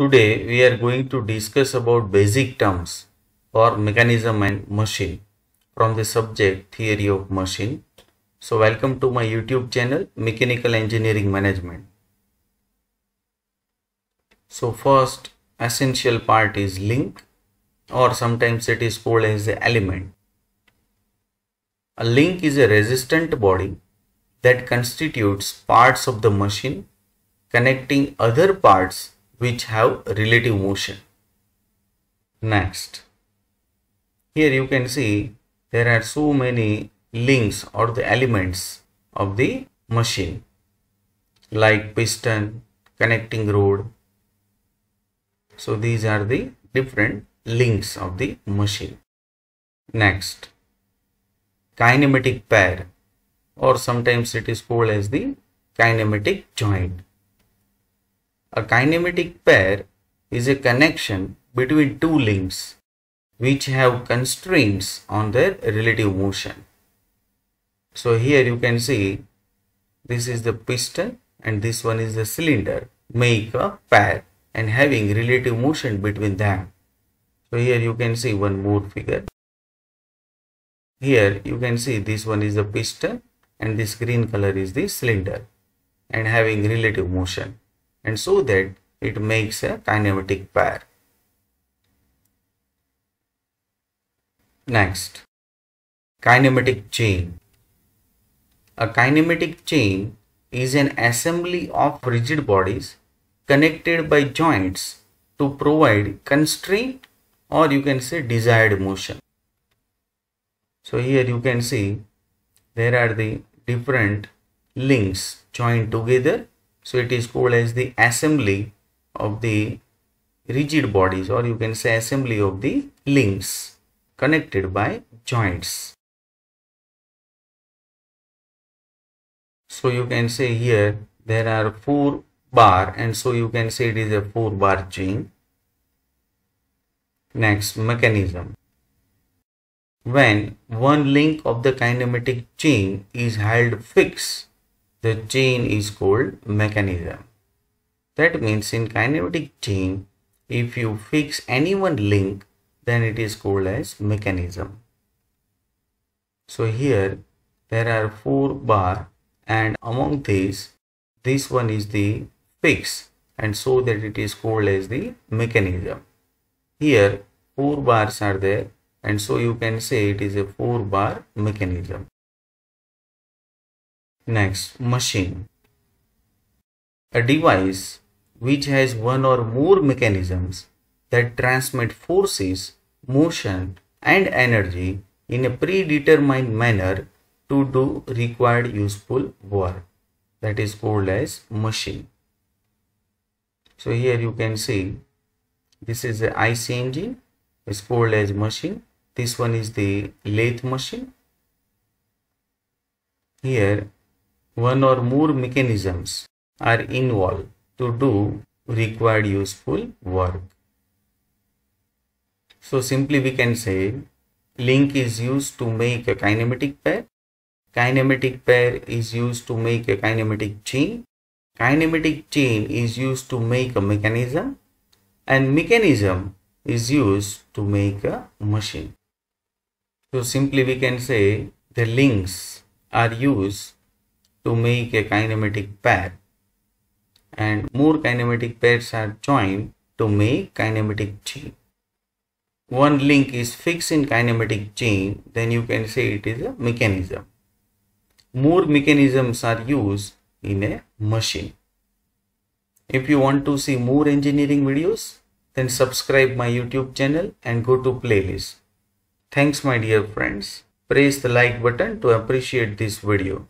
Today we are going to discuss about basic terms for mechanism and machine from the subject theory of machine. So welcome to my YouTube channel Mechanical Engineering Management. So first essential part is link, or sometimes it is called as the element. A link is a resistant body that constitutes parts of the machine connecting other parts which have relative motion. Next, here you can see there are so many links or the elements of the machine, like piston, connecting rod. So these are the different links of the machine. Next, kinematic pair, or sometimes it is called as the kinematic joint. A kinematic pair is a connection between two links which have constraints on their relative motion. So here you can see this is the piston and this one is the cylinder, make a pair and having relative motion between them. So here you can see one more figure. Here you can see this one is the piston and this green color is the cylinder and having relative motion. And so that it makes a kinematic pair. Next, kinematic chain. A kinematic chain is an assembly of rigid bodies connected by joints to provide constraint, or you can say desired motion. So here you can see there are the different links joined together. So it is called as the assembly of the rigid bodies, or you can say assembly of the links connected by joints. So you can say here there are 4 bars, and so you can say it is a 4-bar chain. Next, mechanism. When one link of the kinematic chain is held fixed, the chain is called mechanism. That means in kinematic chain, if you fix any one link, then it is called as mechanism. So here there are 4 bars, and among these, this one is the fix, and so that it is called as the mechanism. Here 4 bars are there, and so you can say it is a 4-bar mechanism. Next, machine. A device which has one or more mechanisms that transmit forces, motion and energy in a predetermined manner to do required useful work. That is called as machine. So here you can see this is the IC engine, is called as machine. This one is the lathe machine. Here one or more mechanisms are involved to do required useful work. So simply we can say link is used to make a kinematic pair. Kinematic pair is used to make a kinematic chain. Kinematic chain is used to make a mechanism, and mechanism is used to make a machine. So simply we can say the links are used to make a kinematic pair, and more kinematic pairs are joined to make kinematic chain. One link is fixed in kinematic chain, then you can say it is a mechanism. More mechanisms are used in a machine. If you want to see more engineering videos, then subscribe my YouTube channel and go to playlist. Thanks my dear friends. Press the like button to appreciate this video.